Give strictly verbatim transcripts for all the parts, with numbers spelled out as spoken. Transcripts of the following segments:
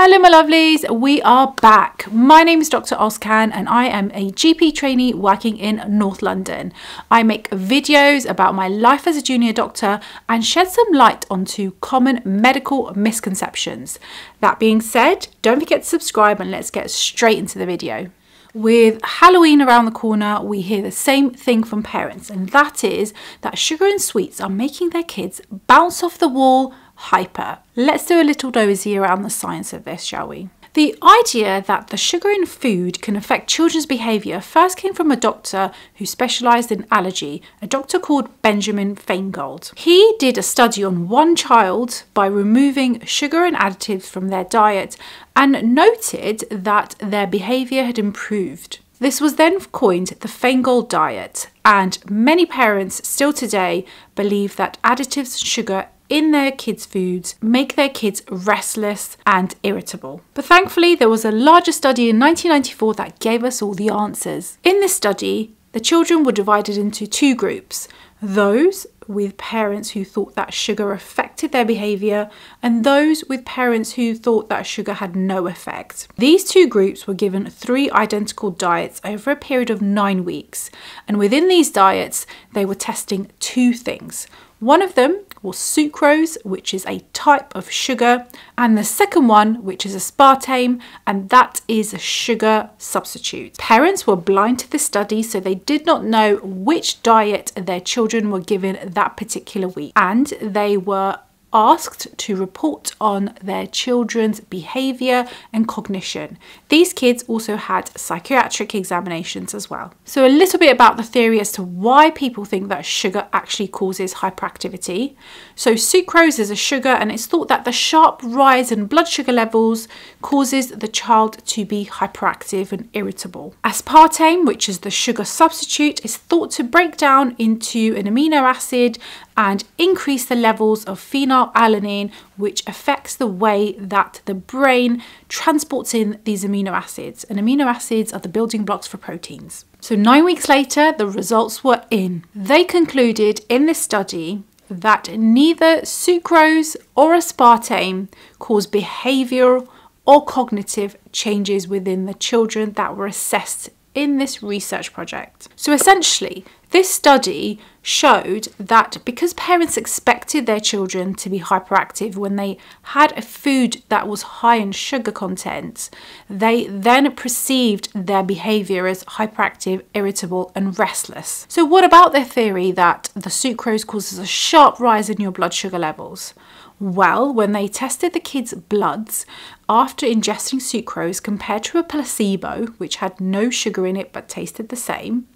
Hello my lovelies, we are back. My name is Dr Ozcan and I am a G P trainee working in North London. I make videos about my life as a junior doctor and shed some light onto common medical misconceptions. That being said, don't forget to subscribe and let's get straight into the video. With Halloween around the corner, we hear the same thing from parents, and that is that sugar and sweets are making their kids bounce off the wall, hyper. Let's do a little dozy around the science of this, shall we? The idea that the sugar in food can affect children's behaviour first came from a doctor who specialised in allergy, a doctor called Benjamin Feingold. He did a study on one child by removing sugar and additives from their diet and noted that their behaviour had improved. This was then coined the Feingold diet, and many parents still today believe that additives and sugar in their kids' foods make their kids restless and irritable. But thankfully, there was a larger study in nineteen ninety-four that gave us all the answers. In this study, the children were divided into two groups: those with parents who thought that sugar affected their behaviour and those with parents who thought that sugar had no effect. These two groups were given three identical diets over a period of nine weeks, and within these diets they were testing two things. One of them was sucrose, which is a type of sugar, and the second one, which is aspartame, and that is a sugar substitute. Parents were blind to this study, so they did not know which diet their children were given that particular week, and they were asked to report on their children's behaviour and cognition. These kids also had psychiatric examinations as well. So a little bit about the theory as to why people think that sugar actually causes hyperactivity. So sucrose is a sugar, and it's thought that the sharp rise in blood sugar levels causes the child to be hyperactive and irritable. Aspartame, which is the sugar substitute, is thought to break down into an amino acid and increase the levels of phenylalanine, which affects the way that the brain transports in these amino acids. And amino acids are the building blocks for proteins. So nine weeks later, the results were in. They concluded in this study that neither sucrose or aspartame caused behavioural or cognitive changes within the children that were assessed in this research project. So essentially, this study showed that because parents expected their children to be hyperactive when they had a food that was high in sugar content, they then perceived their behaviour as hyperactive, irritable and restless. So what about their theory that the sucrose causes a sharp rise in your blood sugar levels? Well, when they tested the kids' bloods after ingesting sucrose compared to a placebo, which had no sugar in it but tasted the same,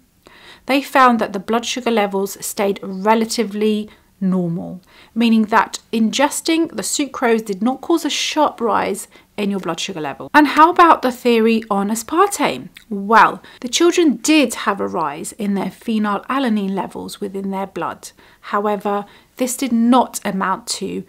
they found that the blood sugar levels stayed relatively normal, meaning that ingesting the sucrose did not cause a sharp rise in your blood sugar level. And how about the theory on aspartame? Well, the children did have a rise in their phenylalanine levels within their blood. However, this did not amount to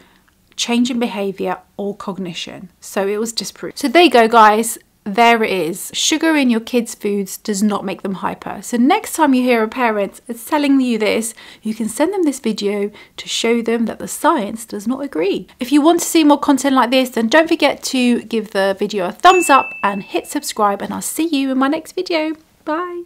change in behaviour or cognition, so it was disproved. So there you go, guys. There it is. Sugar in your kids' foods does not make them hyper. So next time you hear a parent is telling you this, you can send them this video to show them that the science does not agree. If you want to see more content like this, then don't forget to give the video a thumbs up and hit subscribe, and I'll see you in my next video. Bye.